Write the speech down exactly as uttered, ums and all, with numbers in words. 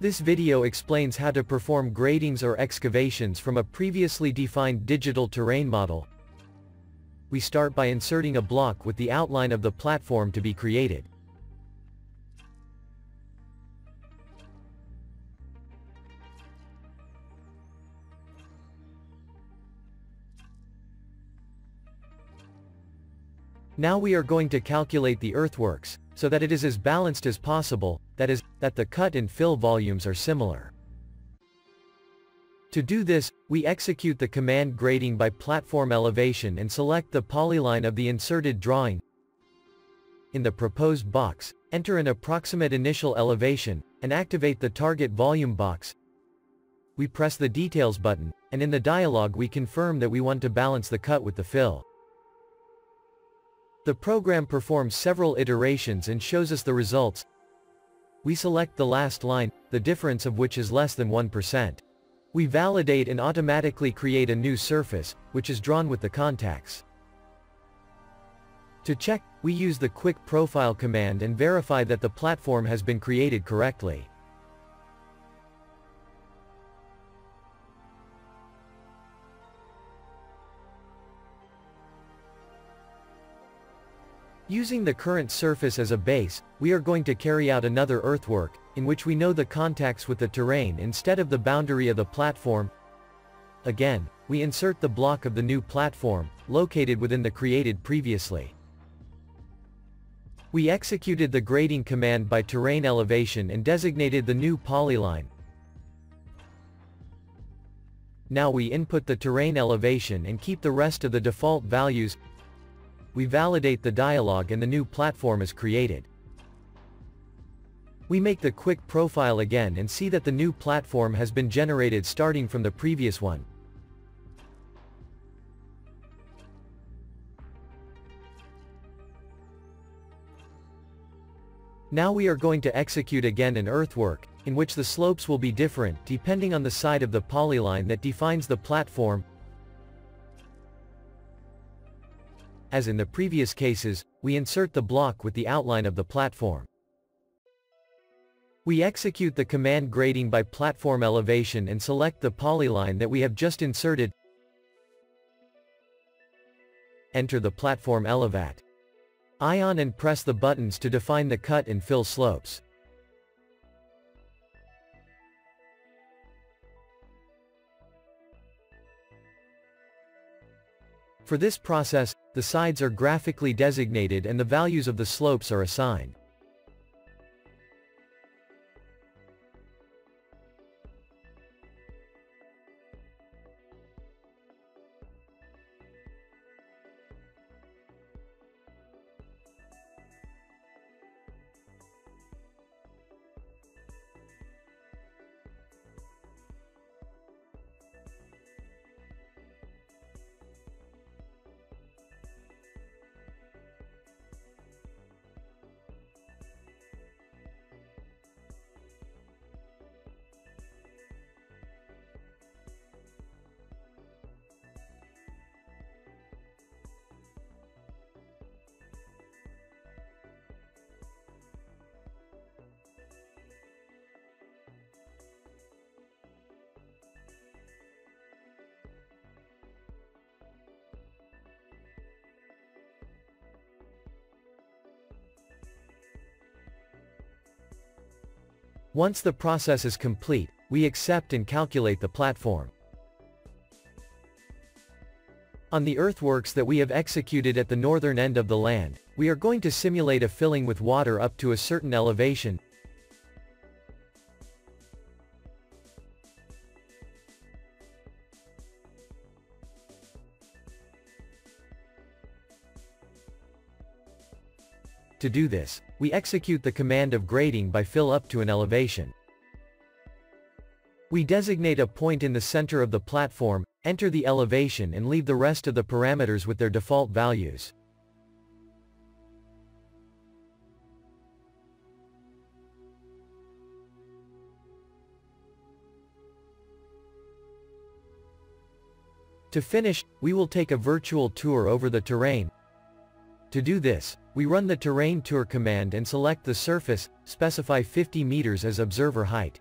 This video explains how to perform gradings or excavations from a previously defined digital terrain model. We start by inserting a block with the outline of the platform to be created. Now we are going to calculate the earthworks, so that it is as balanced as possible, that is, that the cut and fill volumes are similar. To do this, we execute the command grading by platform elevation and select the polyline of the inserted drawing. In the proposed box, enter an approximate initial elevation, and activate the target volume box. We press the details button, and in the dialog we confirm that we want to balance the cut with the fill. The program performs several iterations and shows us the results. We select the last line, the difference of which is less than one percent. We validate and automatically create a new surface, which is drawn with the contacts. To check, we use the Quick Profile command and verify that the platform has been created correctly. Using the current surface as a base, we are going to carry out another earthwork, in which we know the contacts with the terrain instead of the boundary of the platform. Again, we insert the block of the new platform, located within the created previously. We executed the grading command by terrain elevation and designated the new polyline. Now we input the terrain elevation and keep the rest of the default values. We validate the dialog and the new platform is created. We make the quick profile again and see that the new platform has been generated starting from the previous one. Now we are going to execute again an earthwork, in which the slopes will be different depending on the side of the polyline that defines the platform. As in the previous cases, we insert the block with the outline of the platform. We execute the command grading by platform elevation and select the polyline that we have just inserted. Enter the platform elevat icon and press the buttons to define the cut and fill slopes. For this process, the sides are graphically designated and the values of the slopes are assigned. Once the process is complete, we accept and calculate the platform. On the earthworks that we have executed at the northern end of the land, we are going to simulate a filling with water up to a certain elevation. To do this, we execute the command of grading by fill up to an elevation. We designate a point in the center of the platform, enter the elevation and leave the rest of the parameters with their default values. To finish, we will take a virtual tour over the terrain. To do this, we run the terrain tour command and select the surface, specify fifty meters as observer height.